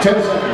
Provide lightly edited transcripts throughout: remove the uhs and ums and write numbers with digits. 10 seconds.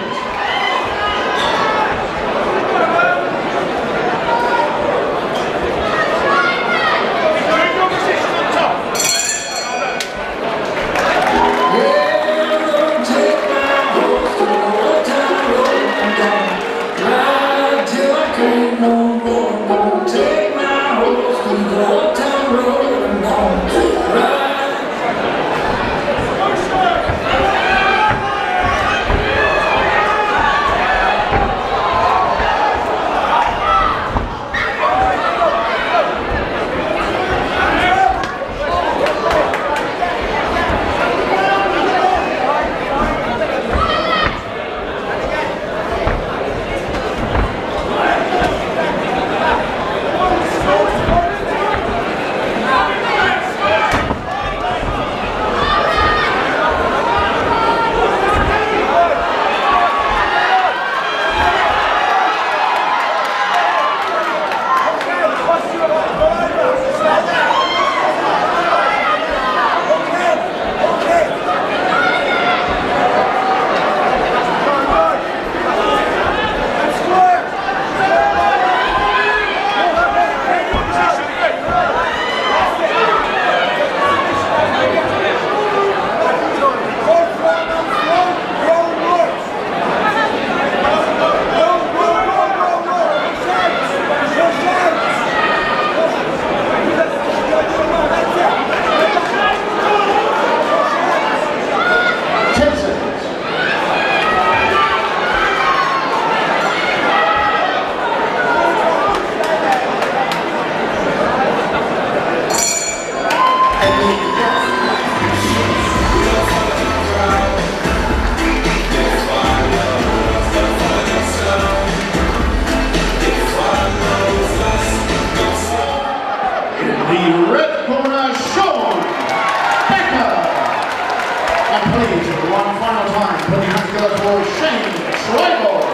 Please, one final time, putting hands together for Shayne Tribal.